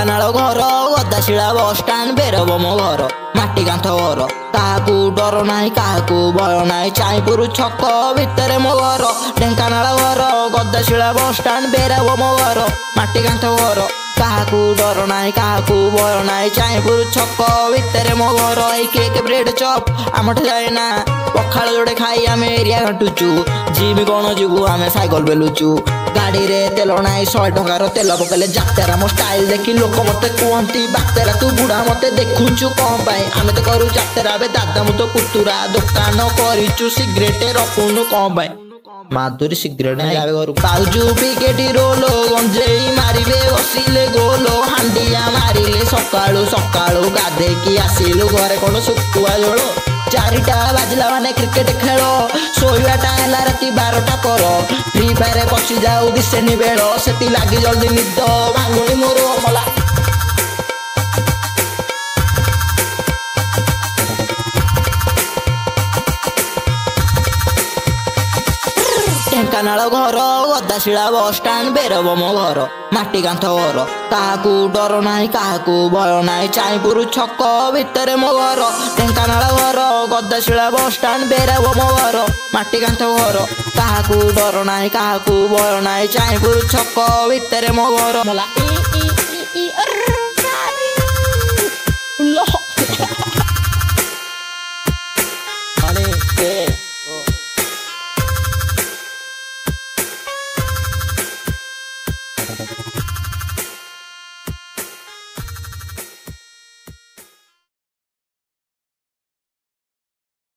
Canalo goro, da shila bostan bero bomo goro. Matti canto goro, taku doro nai kaku boro nai chai puru chokko vittere mo goro. Den canalo goro, da shila bostan bero bomo goro. Matti canto goro, taku doro nai kaku boro nai chai puru chokko vittere mo goro. Ek bread chop, amate jai na. Pokhalo jode khai ame riya gantu chu. Jimi kono jibu ame cycle beluchu. Gadi re telo nai soy tongaro telo pokele jaktera mo style dekhi loko mote kuanti baktera tu buda mote dekhuchu kompai ame to karu jaktera be dadda moto kutura dokano korichu cigarette rakunu kompai maduri cigarette nai jabe garu pauju piketi rolo gonjei maribe osile golo handiya marile sokalu sokalu gadeki asilu gore kono suktua jolo चारिटा बाजला माने क्रिकेट खेलो सोइवाटा एला राती 12टा करो free fire पक्षी जाऊ दिसेनी बेलो सेती लागी जल्दी निद भांगुनी मोरो मला Canalo goro, da shila bostan bero bomo goro. Matti canto goro, taku doro nai kaku boro nai chai puru chokko vittere mo goro. Den canalo goro, da shila bostan bero bomo goro. Matti canto goro, taku doro nai kaku boro nai chai puru chokko vittere mo goro.